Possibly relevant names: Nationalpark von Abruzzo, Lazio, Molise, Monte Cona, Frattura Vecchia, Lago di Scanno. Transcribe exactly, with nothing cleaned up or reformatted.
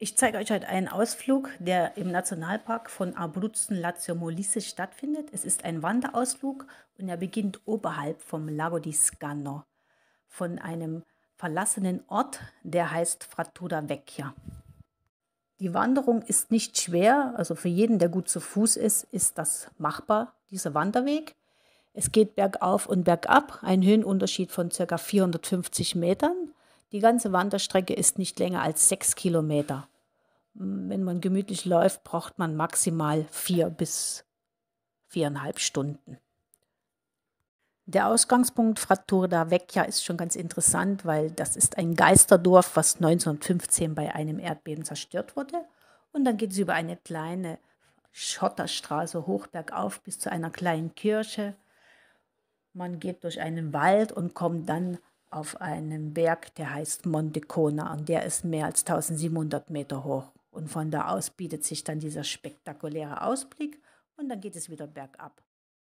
Ich zeige euch heute einen Ausflug, der im Nationalpark von Abruzzo, Lazio, Molise stattfindet. Es ist ein Wanderausflug und er beginnt oberhalb vom Lago di Scanno, von einem verlassenen Ort, der heißt Frattura Vecchia. Die Wanderung ist nicht schwer, also für jeden, der gut zu Fuß ist, ist das machbar, dieser Wanderweg. Es geht bergauf und bergab, ein Höhenunterschied von ca. vierhundertfünfzig Metern. Die ganze Wanderstrecke ist nicht länger als sechs Kilometer. Wenn man gemütlich läuft, braucht man maximal vier bis viereinhalb Stunden. Der Ausgangspunkt Frattura Vecchia ist schon ganz interessant, weil das ist ein Geisterdorf, was neunzehnhundertfünfzehn bei einem Erdbeben zerstört wurde. Und dann geht es über eine kleine Schotterstraße hoch bergauf bis zu einer kleinen Kirche. Man geht durch einen Wald und kommt dann auf einem Berg, der heißt Monte Cona, und der ist mehr als tausendsiebenhundert Meter hoch. Und von da aus bietet sich dann dieser spektakuläre Ausblick und dann geht es wieder bergab.